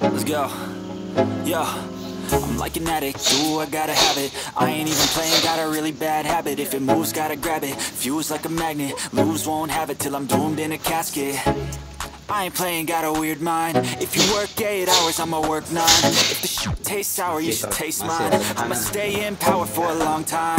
Let's go. Yo, I'm like an addict, ooh, I gotta have it. I ain't even playing, got a really bad habit. If it moves, gotta grab it, fuse like a magnet. Lose, won't have it till I'm doomed in a casket. I ain't playing, got a weird mind. If you work 8 hours, I'ma work 9. If the shit tastes sour, you should taste mine. I'ma stay in power for a long time.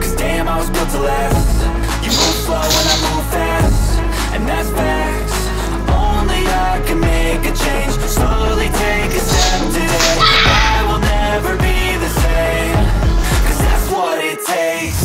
Cause damn, I was built to last. You move slow and I move fast, and that's facts. Only I can make a change. Slowly take a step today. I will never be the same, cause that's what it takes.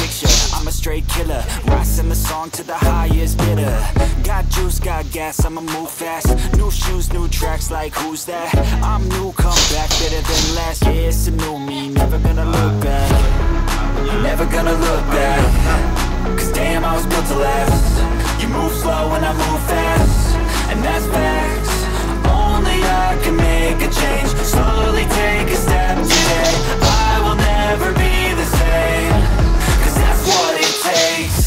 picture, I'm a straight killer. Rising the song to the highest bidder. Got juice, got gas, I'ma move fast. New shoes, new tracks, like who's that? I'm new, come back, better than last. Yeah, it's a new me, never gonna look back. I'm never gonna look back. Cause damn, I was built to last. You move slow and I move fast, and that's facts. Only I can make a change. Slowly take a step today. I will never be the same, cause that's what it takes.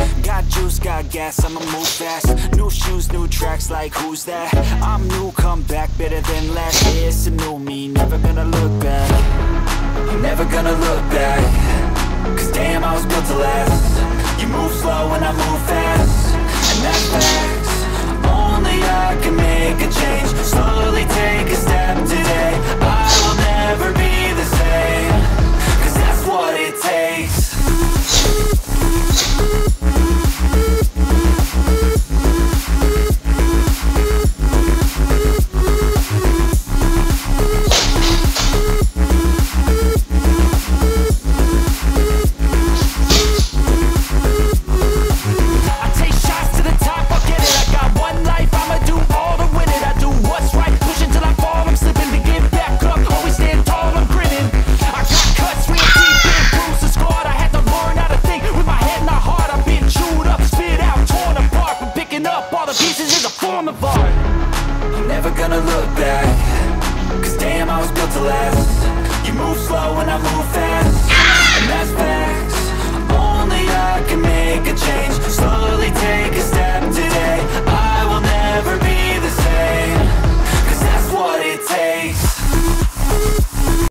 Got juice, got gas, I'ma move fast. New shoes, new tracks, like who's that? I'm new, come back, better than last. Yeah, it's a new me, never gonna look back. I'm never gonna look back. Cause damn, I was built to last. You move slow and I move fast. And that's facts. Only I can make a change. Slowly take a step today. I will never be the same. Cause that's what it takes. Cause damn, I was built to last. You move slow and I move fast.